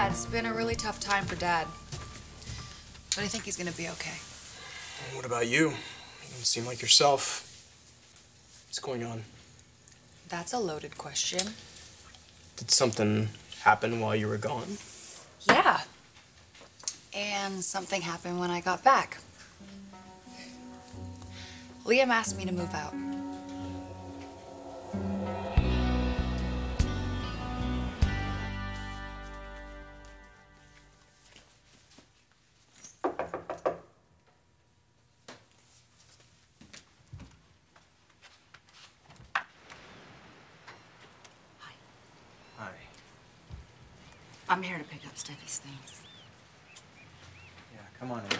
Yeah, it's been a really tough time for Dad. But I think he's gonna be okay. What about you? You don't seem like yourself. What's going on? That's a loaded question. Did something happen while you were gone? Yeah. And something happened when I got back. Liam asked me to move out. Hi. Hi. I'm here to pick up Steffi's things. Yeah, come on in.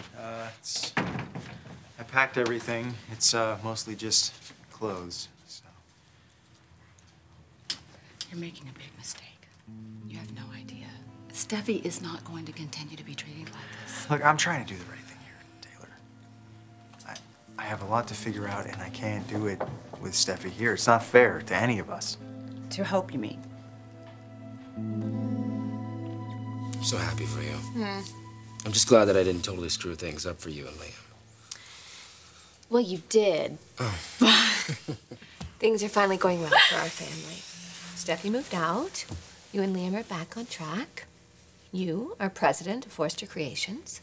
I packed everything. It's mostly just clothes, so. You're making a big mistake. You have no idea. Steffi is not going to continue to be treated like this. Look, I'm trying to do the right thing here, Taylor. I have a lot to figure out, and I can't do it with Steffi here. It's not fair to any of us. To Hope, you mean? I'm so happy for you. Mm. I'm just glad that I didn't totally screw things up for you and Liam. Well, you did. Oh. Things are finally going well for our family. Steffi moved out. You and Liam are back on track. You are president of Forrester Creations.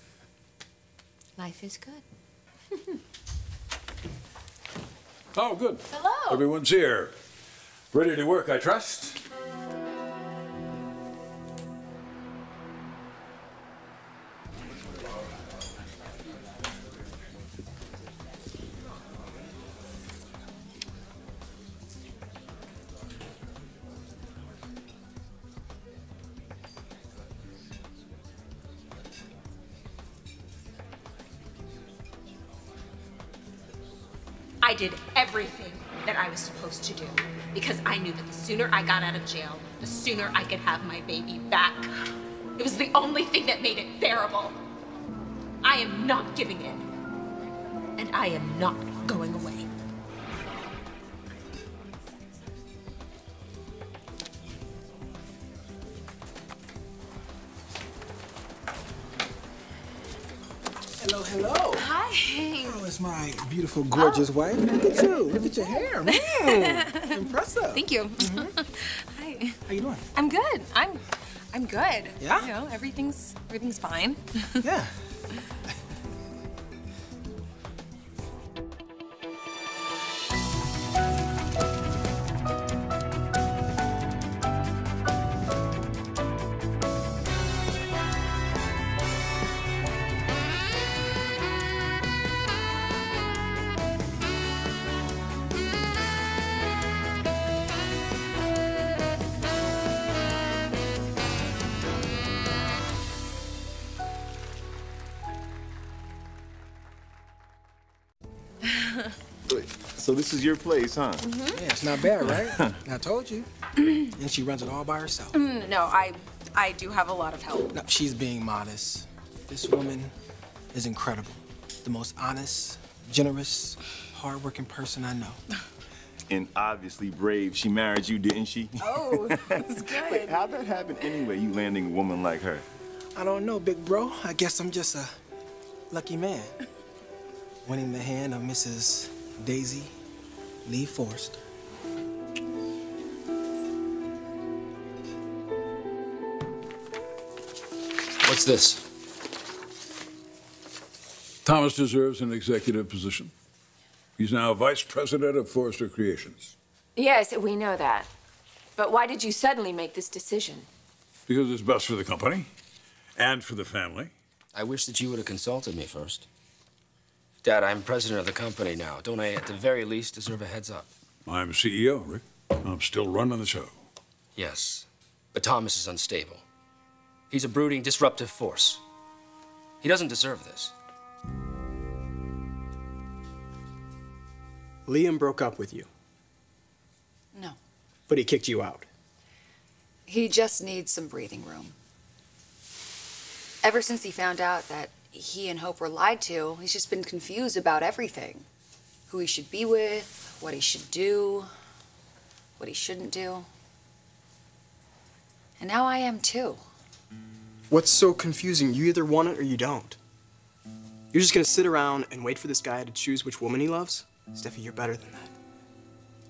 Life is good. Oh, good. Hello. Everyone's here. Ready to work, I trust? I did everything that I was supposed to do because I knew that the sooner I got out of jail, the sooner I could have my baby back. It was the only thing that made it bearable. I am not giving in, and I am not going away. Hello, hello. Hi. Oh, it's my beautiful, gorgeous wife. Look at you. Look at your hair, man. Impressive. Thank you. Mm-hmm. Hi. How you doing? I'm good. I'm good. Yeah. You know, everything's fine. Yeah. So this is your place, huh? Mm-hmm. Yeah, it's not bad, right? I told you. And she runs it all by herself. No, I do have a lot of help. No, she's being modest. This woman is incredible. The most honest, generous, hardworking person I know. And obviously brave. She married you, didn't she? Oh, that's good. Wait, how'd that happen anyway, you landing a woman like her? I don't know, big bro. I guess I'm just a lucky man. Winning the hand of Mrs. Daisy Lee Forrester. What's this? Thomas deserves an executive position. He's now vice president of Forrester Creations. Yes, we know that. But why did you suddenly make this decision? Because it's best for the company and for the family. I wish that you would have consulted me first. Dad, I'm president of the company now. Don't I, at the very least, deserve a heads up? I'm CEO, Rick. I'm still running the show. Yes, but Thomas is unstable. He's a brooding, disruptive force. He doesn't deserve this. Liam broke up with you. No. But he kicked you out. He just needs some breathing room. Ever since he found out that he and Hope were lied to, he's just been confused about everything. Who he should be with, what he should do, what he shouldn't do. And now I am too. What's so confusing? You either want it or you don't. You're just gonna sit around and wait for this guy to choose which woman he loves? Steffi, you're better than that.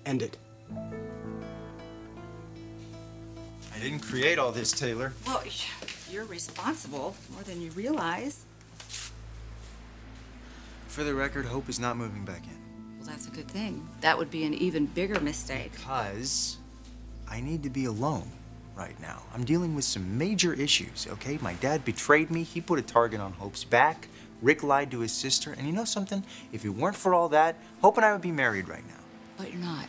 End it. I didn't create all this, Taylor. Well, you're responsible more than you realize. For the record, Hope is not moving back in. Well, that's a good thing. That would be an even bigger mistake. Because I need to be alone right now. I'm dealing with some major issues, okay? My dad betrayed me. He put a target on Hope's back. Rick lied to his sister. And you know something? If it weren't for all that, Hope and I would be married right now. But you're not.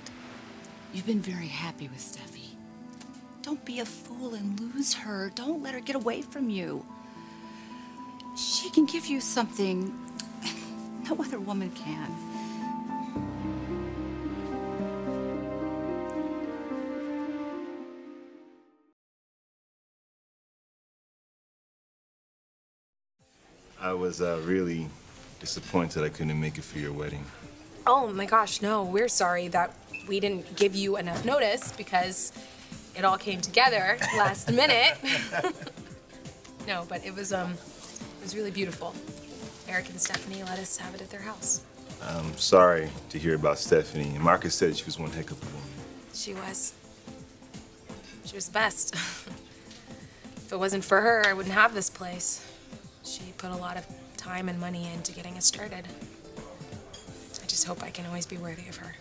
You've been very happy with Steffi. Don't be a fool and lose her. Don't let her get away from you. She can give you something no other woman can. I was really disappointed I couldn't make it for your wedding. Oh my gosh, no, we're sorry that we didn't give you enough notice because it all came together last minute. No, but it was really beautiful. Eric and Stephanie let us have it at their house. I'm sorry to hear about Stephanie. Marcus said she was one heck of a woman. She was. She was the best. If it wasn't for her, I wouldn't have this place. She put a lot of time and money into getting us started. I just hope I can always be worthy of her.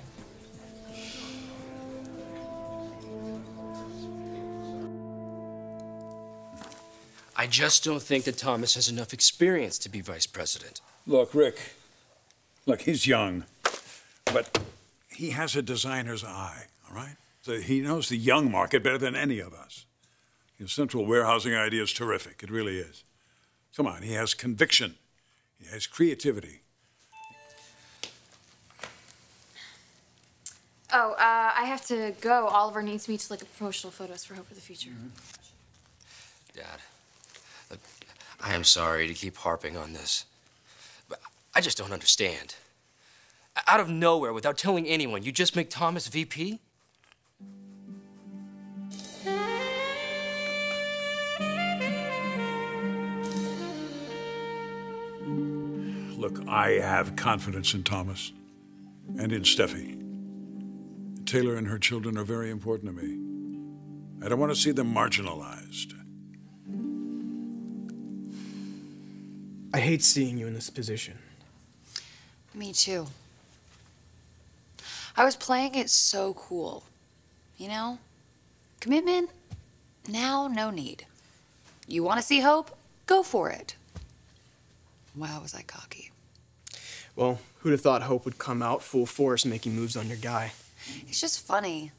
I just don't think that Thomas has enough experience to be vice president. Look, Rick, look, he's young, but he has a designer's eye, all right? So he knows the young market better than any of us. His central warehousing idea is terrific, it really is. Come on, he has conviction, he has creativity. Oh, I have to go. Oliver needs me to look at promotional photos for Hope for the Future. Mm-hmm. Dad, look, I am sorry to keep harping on this, but I just don't understand. Out of nowhere, without telling anyone, you just make Thomas VP? Look, I have confidence in Thomas and in Steffi. Taylor and her children are very important to me. I don't want to see them marginalized. I hate seeing you in this position. Me too. I was playing it so cool, you know? Commitment, now no need. You want to see Hope? Go for it. Wow, was I cocky. Well, who'd have thought Hope would come out full force making moves on your guy? It's just funny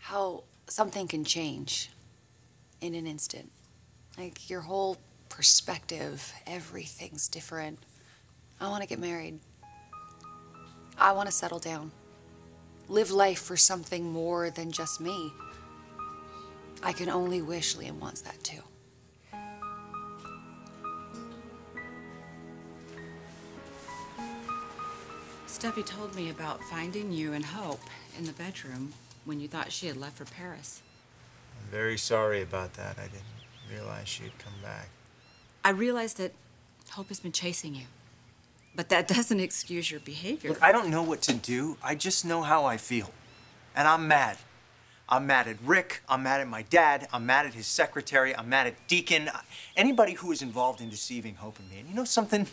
how something can change in an instant. Like, your whole perspective, everything's different. I want to get married. I want to settle down. Live life for something more than just me. I can only wish Liam wants that too. Steffi told me about finding you and Hope in the bedroom when you thought she had left for Paris. I'm very sorry about that. I didn't realize she had come back. I realized that Hope has been chasing you, but that doesn't excuse your behavior. Look, I don't know what to do. I just know how I feel, and I'm mad. I'm mad at Rick, I'm mad at my dad, I'm mad at his secretary, I'm mad at Deacon, anybody who is involved in deceiving Hope and me. And you know something?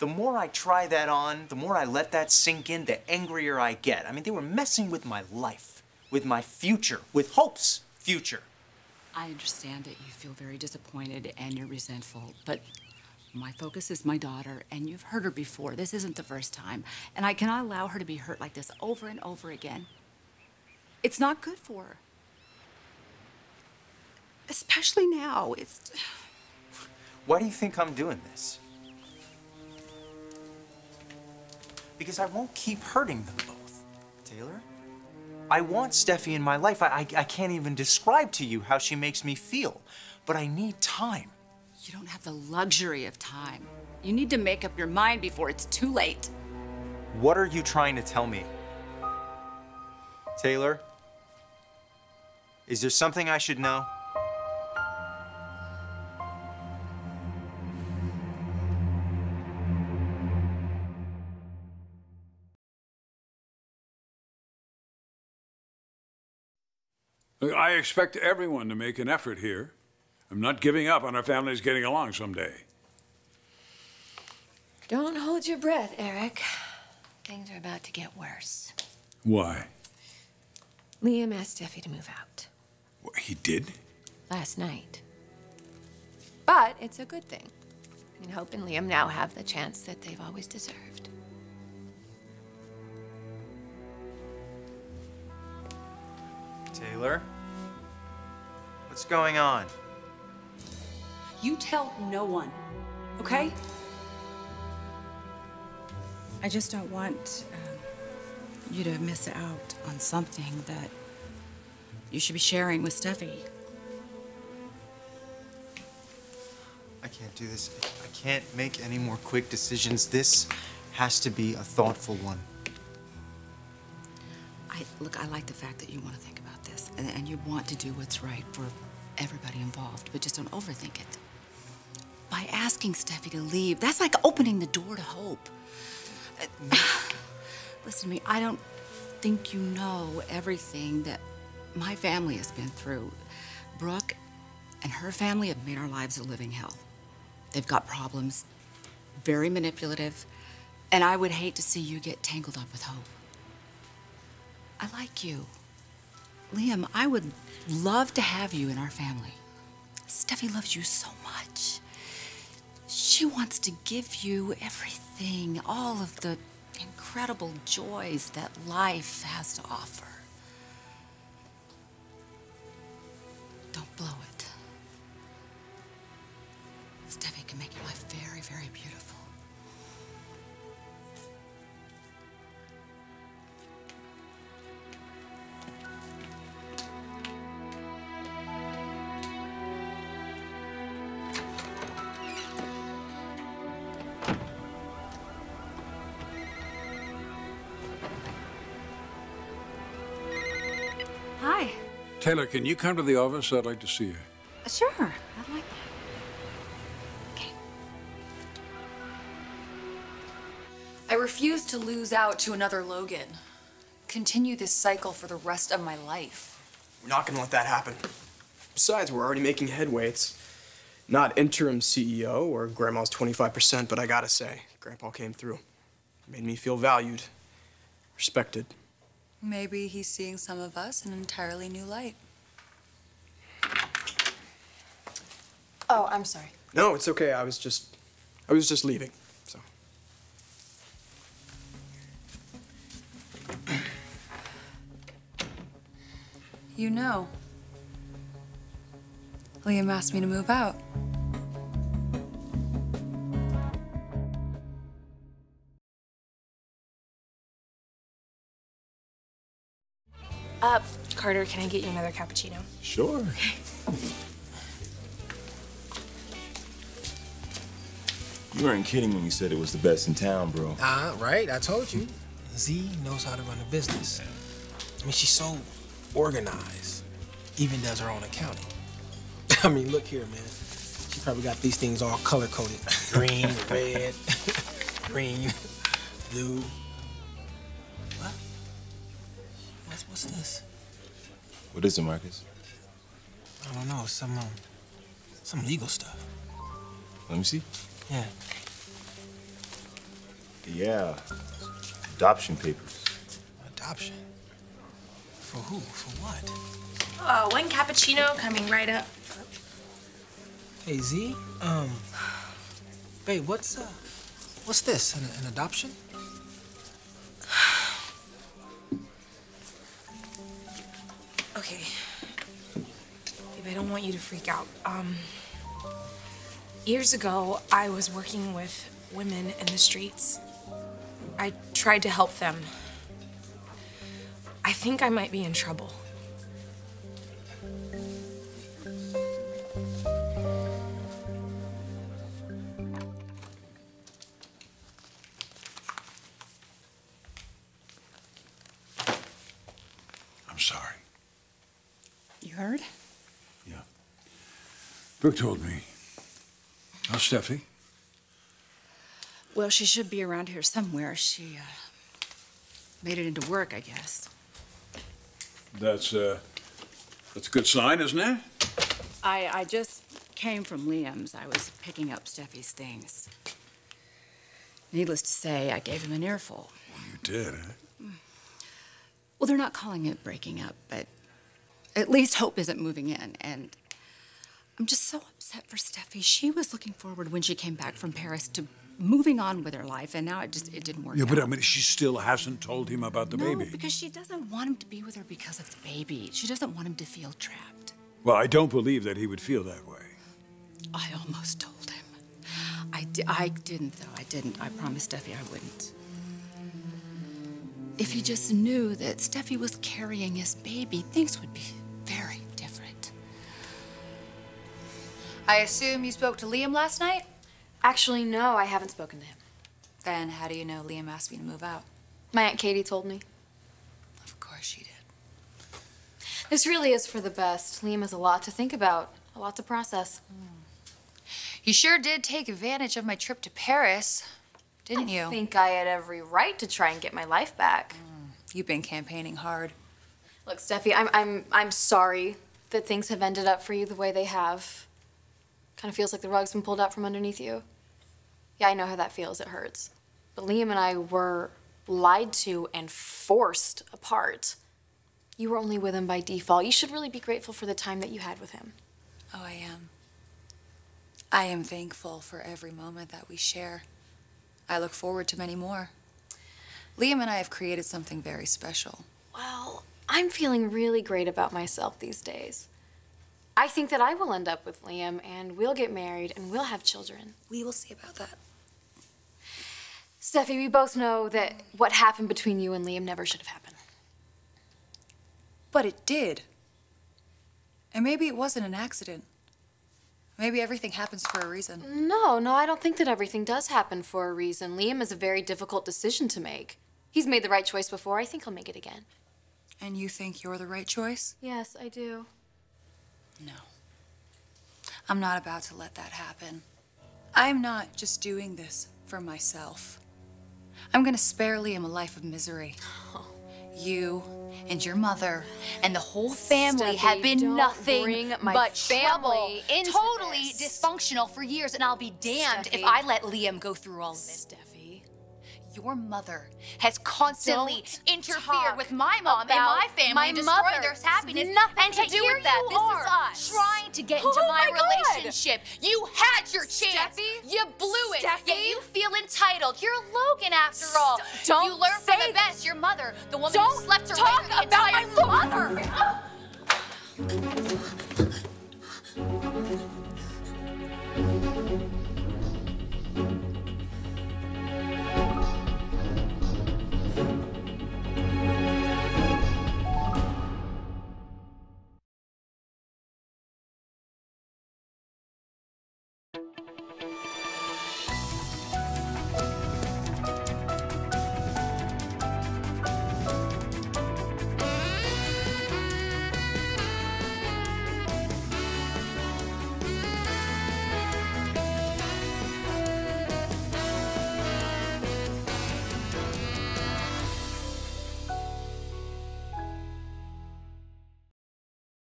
The more I try that on, the more I let that sink in, the angrier I get. I mean, they were messing with my life, with my future, with Hope's future. I understand that you feel very disappointed and you're resentful, but my focus is my daughter, and you've heard her before. This isn't the first time, and I cannot allow her to be hurt like this over and over again. It's not good for her. Especially now, it's... Why do you think I'm doing this? Because I won't keep hurting them both, Taylor. I want Steffi in my life. I can't even describe to you how she makes me feel, but I need time. You don't have the luxury of time. You need to make up your mind before it's too late. What are you trying to tell me? Taylor, is there something I should know? Look, I expect everyone to make an effort here. I'm not giving up on our families getting along someday. Don't hold your breath, Eric. Things are about to get worse. Why? Liam asked Steffi to move out. What, he did? Last night. But it's a good thing. I mean, Hope and Liam now have the chance that they've always deserved. Taylor? What's going on? You tell no one, okay? I just don't want you to miss out on something that you should be sharing with Steffi. I can't do this. I can't make any more quick decisions. This has to be a thoughtful one. Look, I like the fact that you want to think about this and you want to do what's right for everybody involved, but just don't overthink it. By asking Steffi to leave, that's like opening the door to Hope. Listen to me, I don't think you know everything that my family has been through. Brooke and her family have made our lives a living hell. They've got problems, very manipulative, and I would hate to see you get tangled up with Hope. I like you. Liam, I would love to have you in our family. Steffi loves you so much. She wants to give you everything, all of the incredible joys that life has to offer. Don't blow it. Steffi can make your life very, very beautiful. Taylor, can you come to the office? I'd like to see you. Sure, I'd like that. Okay. I refuse to lose out to another Logan. Continue this cycle for the rest of my life. We're not gonna let that happen. Besides, we're already making headway. It's not interim CEO or grandma's 25%, but I gotta say, Grandpa came through. Made me feel valued, respected. Maybe he's seeing some of us in an entirely new light. Oh, I'm sorry. No, it's okay. I was just leaving, so. You know, Liam asked me to move out. Carter, can I get you another cappuccino? Sure. You weren't kidding when you said it was the best in town, bro. Right, I told you. Z knows how to run a business. I mean, she's so organized. Even does her own accounting. I mean, look here, man. She probably got these things all color-coded. Green, red, green, blue. What's this? What is it, Marcus? I don't know. It's some legal stuff. Let me see. Yeah. Yeah. Adoption papers. Adoption? For who? For what? One cappuccino coming right up. Hey, Z. Babe, what's this? An adoption? Okay, babe, I don't want you to freak out. Years ago, I was working with women in the streets. I tried to help them. I think I might be in trouble. I'm sorry. You heard? Yeah. Brooke told me. How's Steffi? Well, she should be around here somewhere. She made it into work, I guess. That's That's a good sign, isn't it? I just came from Liam's. I was picking up Steffi's things. Needless to say, I gave him an earful. Well, you did, huh? Well, they're not calling it breaking up, but at least Hope isn't moving in. And I'm just so upset for Steffi. She was looking forward when she came back from Paris to moving on with her life, and now it didn't work out. Yeah, but I mean, she still hasn't told him about the baby. No, because she doesn't want him to be with her because of the baby. She doesn't want him to feel trapped. Well, I don't believe that he would feel that way. I almost told him. I didn't, though. I didn't. I promised Steffi I wouldn't. If he just knew that Steffi was carrying his baby, things would be very different. I assume you spoke to Liam last night? Actually, no, I haven't spoken to him. Then how do you know Liam asked me to move out? My Aunt Katie told me. Of course she did. This really is for the best. Liam has a lot to think about, a lot to process. You sure did take advantage of my trip to Paris, didn't you? I think I had every right to try and get my life back. You've been campaigning hard. Look, Steffi, I'm sorry that things have ended up for you the way they have. Kind of feels like the rug's been pulled out from underneath you. Yeah, I know how that feels. It hurts. But Liam and I were lied to and forced apart. You were only with him by default. You should really be grateful for the time that you had with him. Oh, I am. I am thankful for every moment that we share. I look forward to many more. Liam and I have created something very special. Well, I'm feeling really great about myself these days. I think that I will end up with Liam, and we'll get married, and we'll have children. We will see about that. Steffi, we both know that what happened between you and Liam never should have happened. But it did. And maybe it wasn't an accident. Maybe everything happens for a reason. No, I don't think that everything does happen for a reason. Liam is a very difficult decision to make. He's made the right choice before. I think he'll make it again. And you think you're the right choice? Yes, I do. No. I'm not about to let that happen. I am not just doing this for myself. I'm going to spare Liam a life of misery. Oh. You and your mother and the whole family have been nothing but family. Totally dysfunctional for years, and I'll be damned if I let Liam go through all of this. Steffi, your mother has constantly interfered with my mom and my family, destroying their happiness. Nothing to do with that. This is us trying to get into my relationship. You had your chance. You blew it. Yeah, you feel entitled. You're Logan after all. You learn from the best. Your mother, the woman who slept her entire life. Don't talk about my mother.